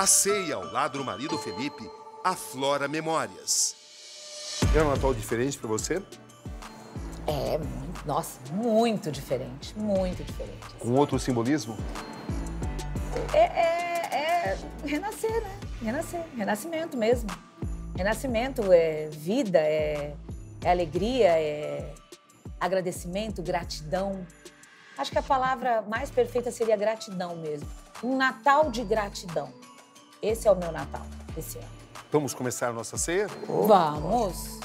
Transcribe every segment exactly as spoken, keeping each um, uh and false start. A ceia ao lado do marido Felipe aflora memórias. É um Natal diferente para você? É, muito, nossa, muito diferente, muito diferente. Com outro simbolismo? É, é, é renascer, né? Renascer, renascimento mesmo. Renascimento é vida, é, é alegria, é agradecimento, gratidão. Acho que a palavra mais perfeita seria gratidão mesmo. Um Natal de gratidão. Esse é o meu Natal, esse ano. Vamos começar a nossa ceia? Vamos!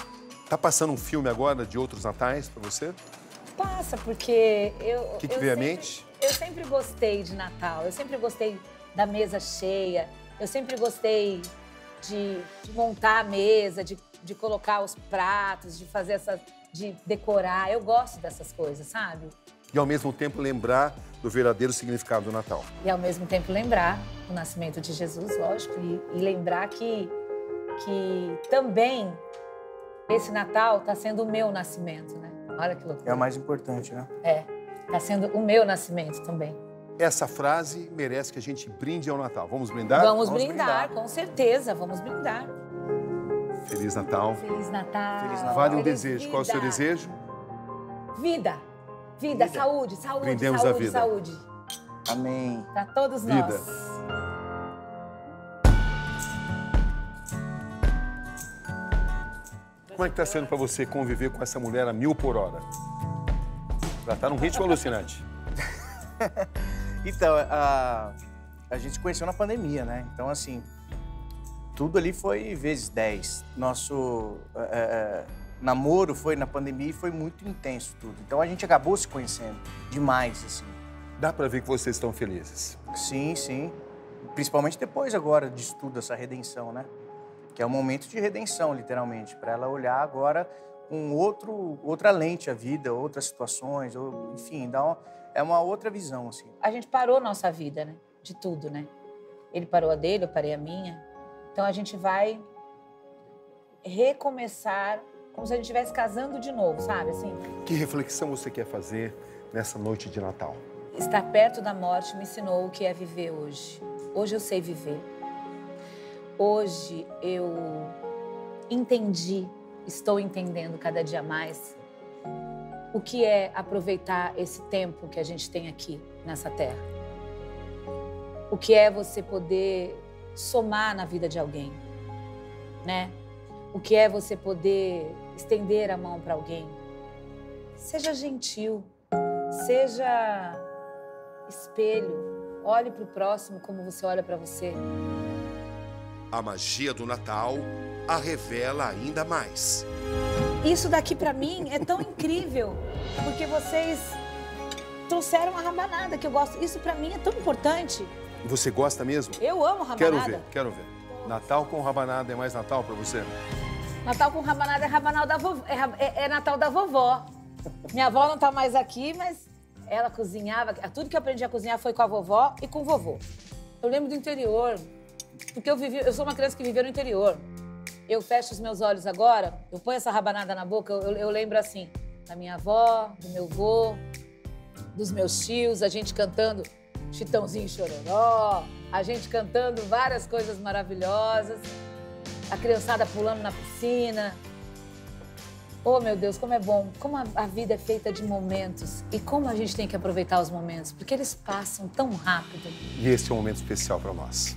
Tá passando um filme agora de outros natais pra você? Passa, porque eu... O que, que eu veio à mente? Eu sempre gostei de Natal, eu sempre gostei da mesa cheia, eu sempre gostei de, de montar a mesa, de, de colocar os pratos, de fazer essa... de decorar. Eu gosto dessas coisas, sabe? E, ao mesmo tempo, lembrar do verdadeiro significado do Natal. E, ao mesmo tempo, lembrar o nascimento de Jesus, lógico, e, e lembrar que, que também esse Natal está sendo o meu nascimento, né? Olha que loucura. É o mais importante, né? É, está sendo o meu nascimento também. Essa frase merece que a gente brinde ao Natal. Vamos brindar? Vamos, vamos brindar, brindar, com certeza, vamos brindar. Feliz Natal. Feliz Natal. Feliz Natal. Vale um Feliz desejo. Vida. Qual é o seu desejo? Vida. Vida, vida, saúde, saúde, Brindemos saúde, a vida. saúde. Amém. Para todos vida. nós. Como é que tá sendo para você conviver com essa mulher a mil por hora? Ela tá num ritmo alucinante. Então, a, a gente se conheceu na pandemia, né? Então, assim, tudo ali foi vezes dez. Nosso... É, namoro foi na pandemia e foi muito intenso tudo. Então a gente acabou se conhecendo demais, assim. Dá pra ver que vocês estão felizes. Sim, sim. Principalmente depois agora disso tudo, essa redenção, né? Que é um momento de redenção, literalmente, pra ela olhar agora com outro, outra lente a vida, outras situações, ou, enfim, dá uma, é uma outra visão, assim. A gente parou nossa vida, né? De tudo, né? Ele parou a dele, eu parei a minha. Então a gente vai recomeçar... como se a gente estivesse casando de novo, sabe, assim? Que reflexão você quer fazer nessa noite de Natal? Estar perto da morte me ensinou o que é viver hoje. Hoje eu sei viver. Hoje eu entendi, estou entendendo cada dia mais o que é aproveitar esse tempo que a gente tem aqui nessa terra. O que é você poder somar na vida de alguém, né? O que é você poder estender a mão para alguém. Seja gentil, seja espelho, olhe para o próximo como você olha para você. A magia do Natal a revela ainda mais. Isso daqui para mim é tão incrível, porque vocês trouxeram a rabanada que eu gosto. Isso para mim é tão importante. Você gosta mesmo? Eu amo rabanada. Quero ver, quero ver. Natal com rabanada é mais Natal para você? Natal com rabanada é, rabanada da vovó, é, é Natal da vovó. Minha avó não tá mais aqui, mas ela cozinhava. Tudo que eu aprendi a cozinhar foi com a vovó e com o vovô. Eu lembro do interior, porque eu vivi, eu sou uma criança que viveu no interior. Eu fecho os meus olhos agora, eu ponho essa rabanada na boca, eu, eu lembro assim, da minha avó, do meu avô, dos meus tios, a gente cantando Chitãozinho e Chororó, a gente cantando várias coisas maravilhosas, a criançada pulando na piscina. Oh, meu Deus, como é bom, como a vida é feita de momentos e como a gente tem que aproveitar os momentos, porque eles passam tão rápido. E esse é um momento especial para nós.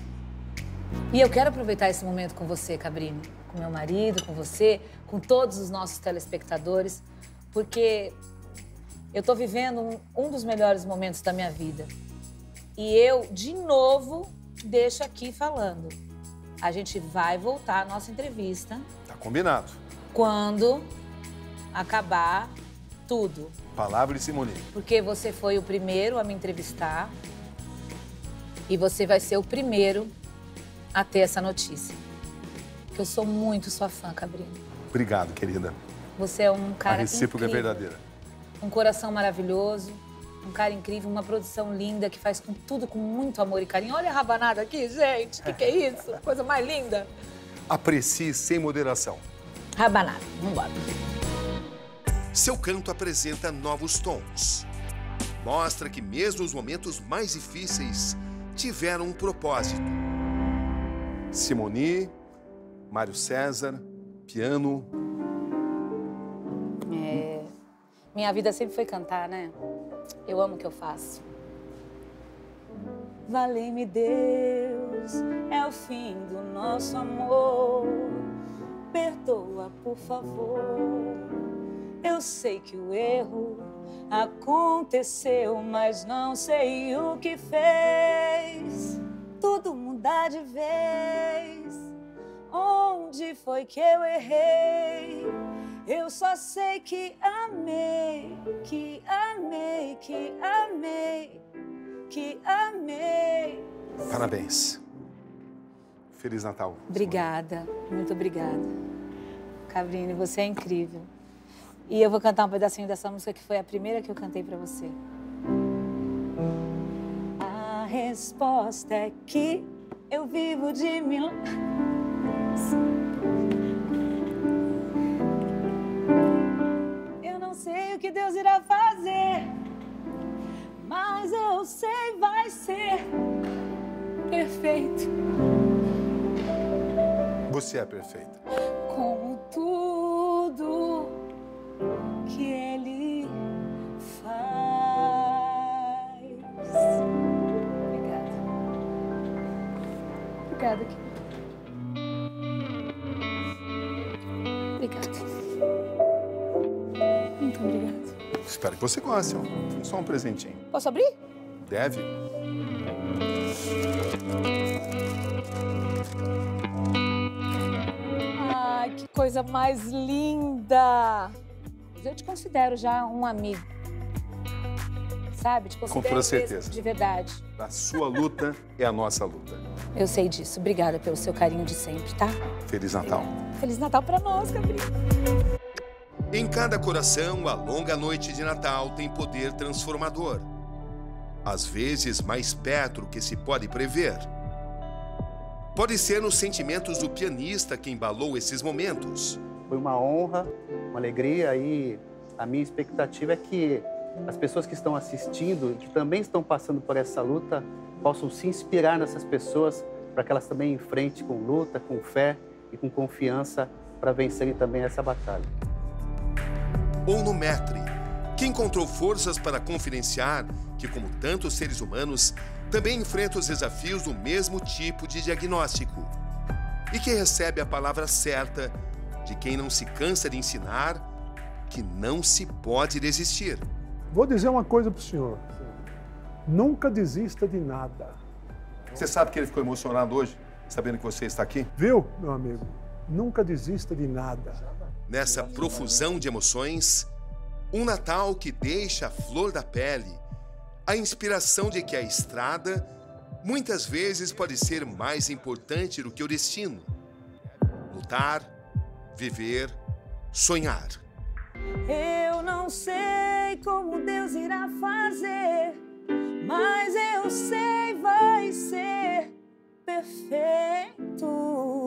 E eu quero aproveitar esse momento com você, Cabrini, com meu marido, com você, com todos os nossos telespectadores, porque eu tô vivendo um, um dos melhores momentos da minha vida. E eu, de novo, deixo aqui falando. A gente vai voltar à nossa entrevista. Tá combinado. Quando acabar tudo. Palavra de Simone. Porque você foi o primeiro a me entrevistar. E você vai ser o primeiro a ter essa notícia. Porque eu sou muito sua fã, Cabrini. Obrigado, querida. Você é um cara incrível. A recíproca é verdadeira. Um coração maravilhoso. Um cara incrível, uma produção linda que faz com tudo com muito amor e carinho. Olha a rabanada aqui, gente. O que, que é isso? Coisa mais linda. Aprecie sem moderação. Rabanada. Vambora. Seu canto apresenta novos tons. Mostra que mesmo os momentos mais difíceis tiveram um propósito. Simone, Mário César, piano. É... Minha vida sempre foi cantar, né? Eu amo o que eu faço. Valei-me Deus, é o fim do nosso amor. Perdoa, por favor. Eu sei que o erro aconteceu, mas não sei o que fez tudo mudar de vez. Onde foi que eu errei? Eu só sei que amei, que amei, que amei, que amei. Parabéns. Feliz Natal. Obrigada, muito obrigada. Cabrini, você é incrível. E eu vou cantar um pedacinho dessa música que foi a primeira que eu cantei pra você. A resposta é que eu vivo de milagres. Eu não sei o que Deus irá fazer, mas eu sei vai ser perfeito. Você é perfeita. Como tudo que Ele faz. Obrigada. Obrigada, Kiko. Obrigada. Muito obrigada. Espero que você goste. Só um presentinho. Posso abrir? Deve. Ai, que coisa mais linda! Eu te considero já um amigo, sabe? Te considero com toda certeza. De verdade. A sua luta é a nossa luta. Eu sei disso. Obrigada pelo seu carinho de sempre, tá? Feliz Natal. Obrigada. Feliz Natal pra nós, Gabriel. Em cada coração, a longa noite de Natal tem poder transformador. Às vezes, mais perto do que se pode prever. Pode ser nos sentimentos do pianista que embalou esses momentos. Foi uma honra, uma alegria, e a minha expectativa é que as pessoas que estão assistindo, que também estão passando por essa luta, possam se inspirar nessas pessoas para que elas também enfrentem com luta, com fé e com confiança para vencerem também essa batalha. Ou no Mestre, que encontrou forças para confidenciar que, como tantos seres humanos, também enfrenta os desafios do mesmo tipo de diagnóstico e que recebe a palavra certa de quem não se cansa de ensinar que não se pode desistir. Vou dizer uma coisa para o senhor. Nunca desista de nada. Você sabe que ele ficou emocionado hoje, sabendo que você está aqui? Viu, meu amigo? Nunca desista de nada. Nessa profusão de emoções, um Natal que deixa a flor da pele, a inspiração de que a estrada muitas vezes pode ser mais importante do que o destino. Lutar, viver, sonhar. Eu não sei como Deus irá fazer, mas eu sei vai ser perfeito.